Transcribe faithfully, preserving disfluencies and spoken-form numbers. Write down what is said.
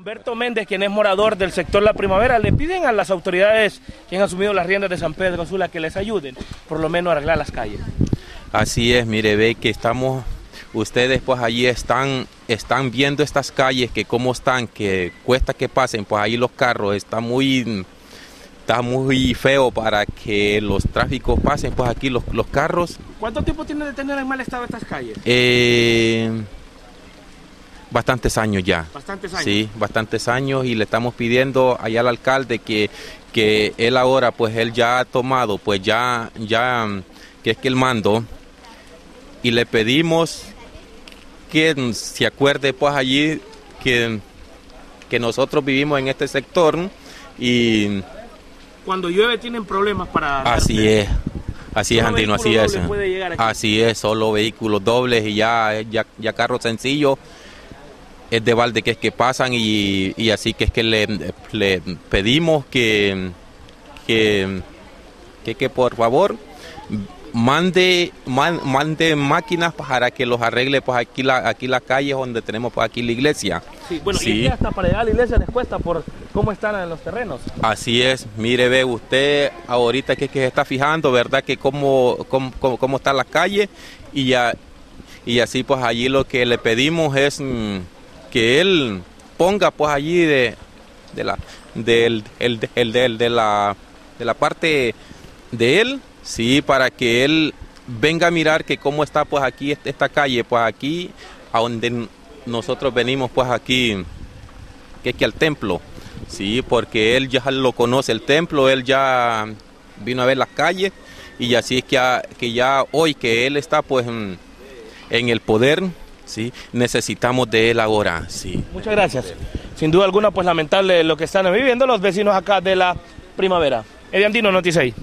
Humberto Méndez, quien es morador del sector La Primavera, le piden a las autoridades que han asumido las riendas de San Pedro Sula que les ayuden, por lo menos a arreglar las calles. Así es, mire, ve que estamos, ustedes pues allí están, están viendo estas calles que cómo están, que cuesta que pasen, pues ahí los carros, está muy, está muy feo para que los tráficos pasen, pues aquí los, los carros. ¿Cuánto tiempo tienen de tener en mal estado estas calles? Eh... Bastantes años ya. Bastantes años. Sí, bastantes años, y le estamos pidiendo allá al alcalde que, que él ahora, pues él ya ha tomado, pues ya, ya, que es que el mando, y le pedimos que se acuerde pues allí que, que nosotros vivimos en este sector y... Cuando llueve tienen problemas para... Así es. Así es, Andino, así es. Así es, solo vehículos dobles y ya, ya, ya carros sencillos. Es de balde que es que pasan y, y así que es que le, le pedimos que que, que que por favor mande man, mande máquinas para que los arregle pues aquí la aquí la calle donde tenemos pues aquí la iglesia. Sí, bueno, sí. Y hasta para llegar a la iglesia les cuesta por cómo están los terrenos. Así es, mire, ve usted ahorita que, que se está fijando, ¿verdad? Que cómo, cómo, cómo, cómo está la calle y ya, y así pues allí lo que le pedimos es que él ponga pues allí de, de la del el, el, el, de la de la parte de él, sí, para que él venga a mirar que cómo está pues aquí esta calle, pues aquí a donde nosotros venimos pues aquí, que es que al templo, sí, porque él ya lo conoce el templo, él ya vino a ver las calles y así es que ya, que ya hoy que él está pues en el poder, sí, necesitamos de él ahora, sí. Muchas gracias. Sin duda alguna, pues lamentable lo que están viviendo los vecinos acá de La Primavera. Edi Andino, Noticias.